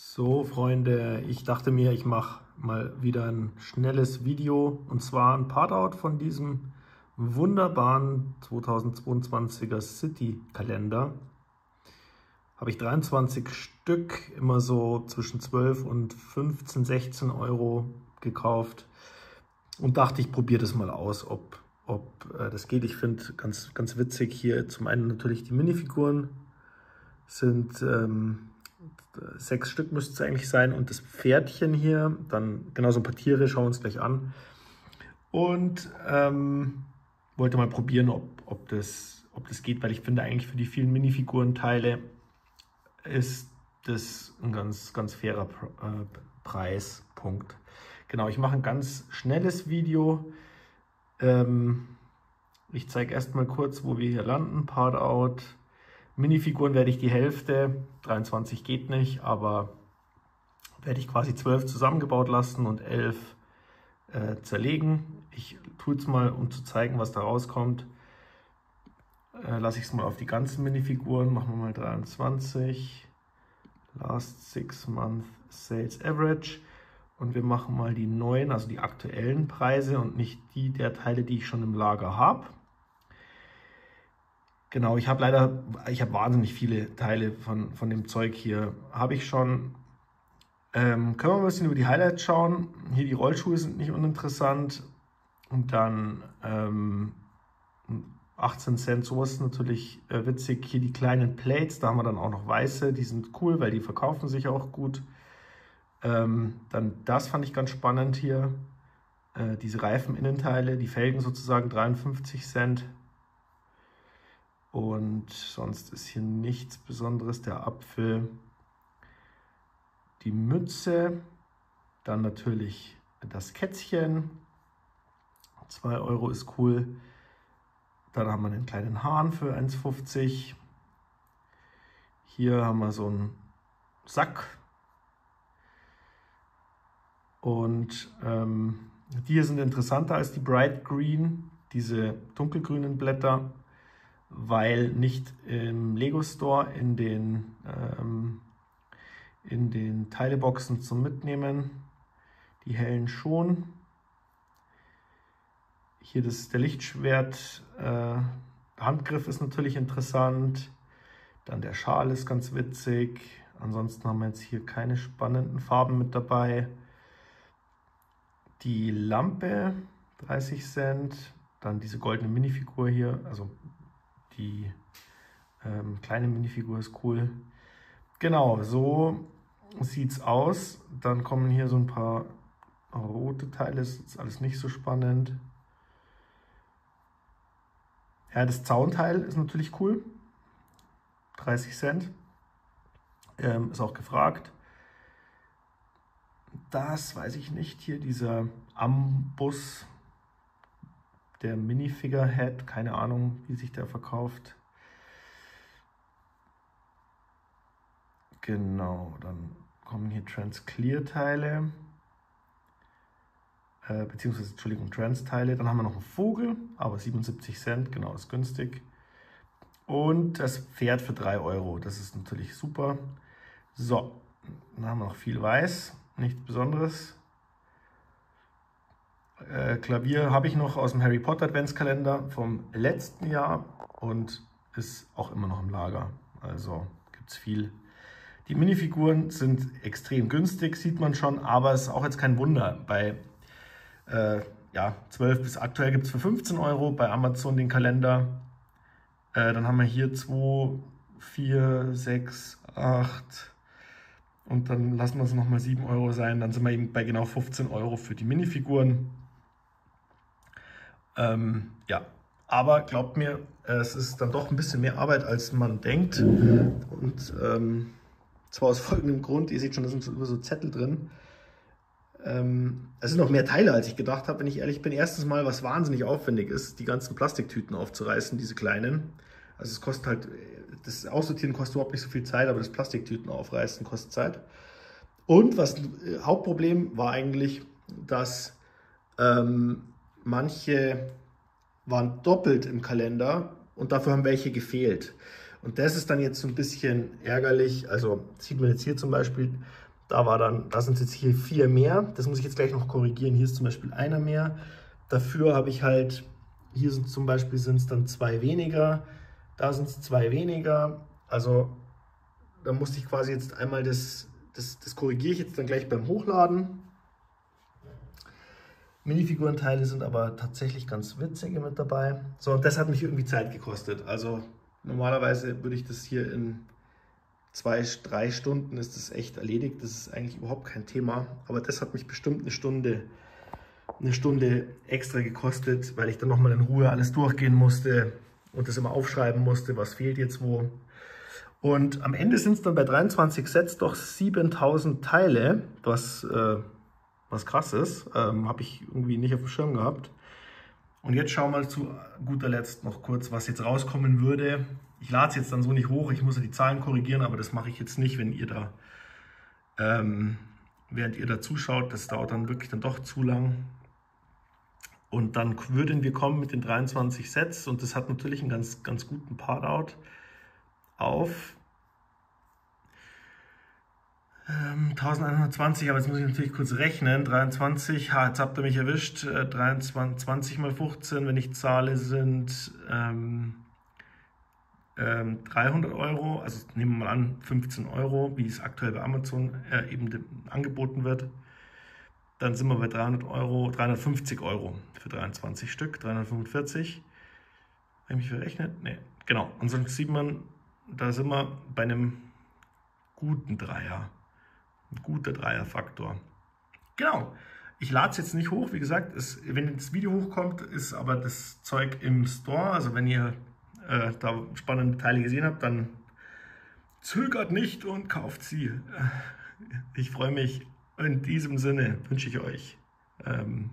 So Freunde, ich dachte mir, ich mache mal wieder ein schnelles Video und zwar ein Partout von diesem wunderbaren 2022er City Kalender. Habe ich 23 Stück, immer so zwischen 12 und 15, 16 Euro gekauft und dachte, ich probiere das mal aus, ob das geht. Ich finde ganz witzig hier zum einen natürlich die Minifiguren sind 6 Stück müsste es eigentlich sein und das Pferdchen hier, dann genau so ein paar Tiere, schauen wir uns gleich an. Und wollte mal probieren, ob das geht, weil ich finde eigentlich für die vielen Minifigurenteile ist das ein ganz fairer Preispunkt. Genau, ich mache ein ganz schnelles Video. Ich zeige erstmal kurz, wo wir hier landen. Partout. Minifiguren werde ich die Hälfte, 23 geht nicht, aber werde ich quasi 12 zusammengebaut lassen und 11 zerlegen. Ich tue es mal, um zu zeigen, was da rauskommt. Lasse ich es mal auf die ganzen Minifiguren, machen wir mal 23. Last 6 Month Sales Average. Und wir machen mal die neuen, also die aktuellen Preise und nicht die der Teile, die ich schon im Lager habe. Genau, ich habe leider, wahnsinnig viele Teile von dem Zeug hier, habe ich schon. Können wir ein bisschen über die Highlights schauen. Hier die Rollschuhe sind nicht uninteressant. Und dann 18 Cent, sowas ist natürlich witzig. Hier die kleinen Plates, da haben wir dann auch noch weiße. Die sind cool, weil die verkaufen sich auch gut. Dann das fand ich ganz spannend hier. Diese Reifeninnenteile, die Felgen sozusagen, 53 Cent. Und sonst ist hier nichts Besonderes. Der Apfel, die Mütze, dann natürlich das Kätzchen. 2 Euro ist cool. Dann haben wir einen kleinen Hahn für 1,50. Hier haben wir so einen Sack. Und die sind interessanter als die Bright Green, diese dunkelgrünen Blätter, weil nicht im Lego Store in den Teileboxen zum Mitnehmen, die hellen schon. Hier das, der Lichtschwert, Handgriff ist natürlich interessant, dann der Schal ist ganz witzig, ansonsten haben wir jetzt hier keine spannenden Farben mit dabei. Die Lampe, 30 Cent, dann diese goldene Minifigur hier, also die kleine Minifigur ist cool. Genau, so sieht es aus. Dann kommen hier so ein paar rote Teile, ist jetzt alles nicht so spannend. Ja, das Zaunteil ist natürlich cool. 30 Cent. Ist auch gefragt. Das weiß ich nicht. Hier dieser Ambus. Der Minifigure-Head, keine Ahnung, wie sich der verkauft. Genau, dann kommen hier Trans-Clear-Teile. Beziehungsweise, Entschuldigung, Trans-Teile. Dann haben wir noch einen Vogel, aber 77 Cent, genau, ist günstig. Und das Pferd für 3 Euro, das ist natürlich super. So, dann haben wir noch viel Weiß, nichts Besonderes. Klavier habe ich noch aus dem Harry Potter Adventskalender vom letzten Jahr und ist auch immer noch im Lager, also gibt es viel. Die Minifiguren sind extrem günstig, sieht man schon, aber es ist auch jetzt kein Wunder. Bei 12 bis aktuell gibt es für 15 Euro bei Amazon den Kalender. Dann haben wir hier 2, 4, 6, 8... Und dann lassen wir es nochmal 7 Euro sein. Dann sind wir eben bei genau 15 Euro für die Minifiguren. Ja, aber glaubt mir, es ist dann doch ein bisschen mehr Arbeit, als man denkt. Und zwar aus folgendem Grund. Ihr seht schon, da sind so Zettel drin. Es sind noch mehr Teile, als ich gedacht habe, wenn ich ehrlich bin. Erstens mal, was wahnsinnig aufwendig ist, die ganzen Plastiktüten aufzureißen, diese kleinen. Also es kostet halt, das Aussortieren kostet überhaupt nicht so viel Zeit, aber das Plastiktüten aufreißen kostet Zeit. Und was Hauptproblem war eigentlich, dass manche waren doppelt im Kalender und dafür haben welche gefehlt. Und das ist dann jetzt so ein bisschen ärgerlich. Also sieht man jetzt hier zum Beispiel, Da war dann, da sind jetzt hier 4 mehr. Das muss ich jetzt gleich noch korrigieren. Hier ist zum Beispiel einer mehr. Dafür habe ich halt, hier sind zum Beispiel sind es dann 2 weniger. Da sind es 2 weniger. Also da musste ich quasi jetzt einmal das korrigiere ich jetzt dann gleich beim Hochladen. Minifigurenteile sind aber tatsächlich ganz witzige mit dabei. So, und das hat mich irgendwie Zeit gekostet. Also normalerweise würde ich das hier in 2-3 Stunden ist das echt erledigt. Das ist eigentlich überhaupt kein Thema. Aber das hat mich bestimmt eine Stunde extra gekostet, weil ich dann nochmal in Ruhe alles durchgehen musste und das immer aufschreiben musste, was fehlt jetzt wo. Und am Ende sind es dann bei 23 Sets doch 7000 Teile, was krass ist. Habe ich irgendwie nicht auf dem Schirm gehabt. Und jetzt schauen wir mal zu guter Letzt noch kurz, was jetzt rauskommen würde. Ich lade es jetzt dann so nicht hoch, ich muss ja die Zahlen korrigieren, aber das mache ich jetzt nicht, wenn ihr da, während ihr da zuschaut. Das dauert dann wirklich dann doch zu lang. Und dann würden wir kommen mit den 23 Sets und das hat natürlich einen ganz guten Partout auf 1120, aber jetzt muss ich natürlich kurz rechnen, 23, jetzt habt ihr mich erwischt, 23 mal 15, wenn ich zahle, sind 300 Euro, also nehmen wir mal an 15 Euro, wie es aktuell bei Amazon eben angeboten wird, dann sind wir bei 300 Euro, 350 Euro für 23 Stück, 345, habe ich mich verrechnet? Ne, genau, und sonst sieht man, da sind wir bei einem guten Dreier. Ein guter Dreierfaktor. Genau. Ich lade es jetzt nicht hoch. Wie gesagt, wenn das Video hochkommt, ist aber das Zeug im Store. Also wenn ihr da spannende Teile gesehen habt, dann zögert nicht und kauft sie. Ich freue mich. In diesem Sinne wünsche ich euch einen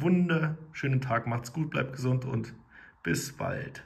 wunderschönen Tag. Macht's gut, bleibt gesund und bis bald.